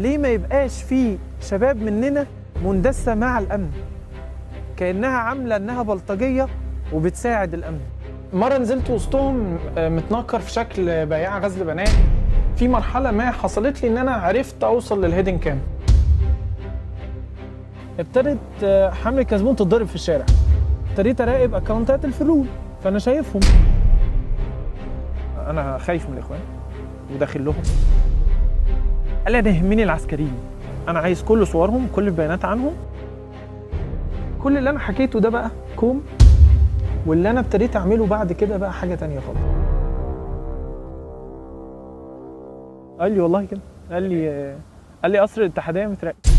ليه ما يبقاش في شباب مننا مندسة مع الأمن؟ كأنها عاملة أنها بلطجية وبتساعد الأمن. مرة نزلت وسطهم متنكر في شكل بياع غزل بنات. في مرحلة ما حصلت لي إن أنا عرفت أوصل للهيدن كام. ابتدت حملة كزبون تتضرب في الشارع. ابتديت أراقب أكونتات الفرول، فأنا شايفهم. أنا خايف من الإخوان وداخل لهم. قال لي أنا يهمني العسكريين، أنا عايز كل صورهم، كل البيانات عنهم. كل اللي أنا حكيته ده بقى كوم، واللي أنا ابتديت أعمله بعد كده بقى حاجة تانية خالص. قال لي والله كده، قال لي قصر الاتحادية متراقب.